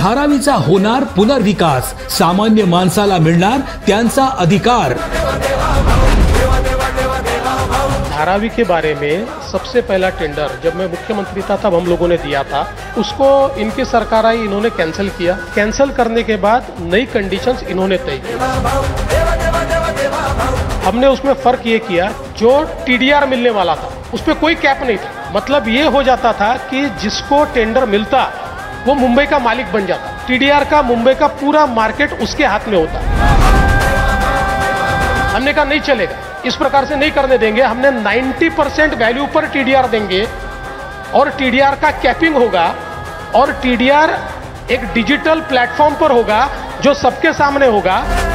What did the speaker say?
धारावीचा होणार पुनर्विकास, सामान्य माणसाला मिळणार त्यांचा अधिकार। धारावी के बारे में सबसे पहला टेंडर जब मैं मुख्यमंत्री था तब हम लोगों ने दिया था, उसको इनकी सरकार आई, इन्होंने कैंसिल किया। कैंसिल करने के बाद नई कंडीशंस इन्होंने तय की। हमने उसमें फर्क ये किया, जो टीडीआर मिलने वाला था उस पर कोई कैप नहीं था। मतलब ये हो जाता था कि जिसको टेंडर मिलता वो मुंबई का मालिक बन जाता। टीडीआर का मुंबई का पूरा मार्केट उसके हाथ में होता। हमने कहा नहीं चलेगा, इस प्रकार से नहीं करने देंगे। हमने 90% वैल्यू पर टीडीआर देंगे और टीडीआर का कैपिंग होगा और टीडीआर एक डिजिटल प्लेटफॉर्म पर होगा जो सबके सामने होगा।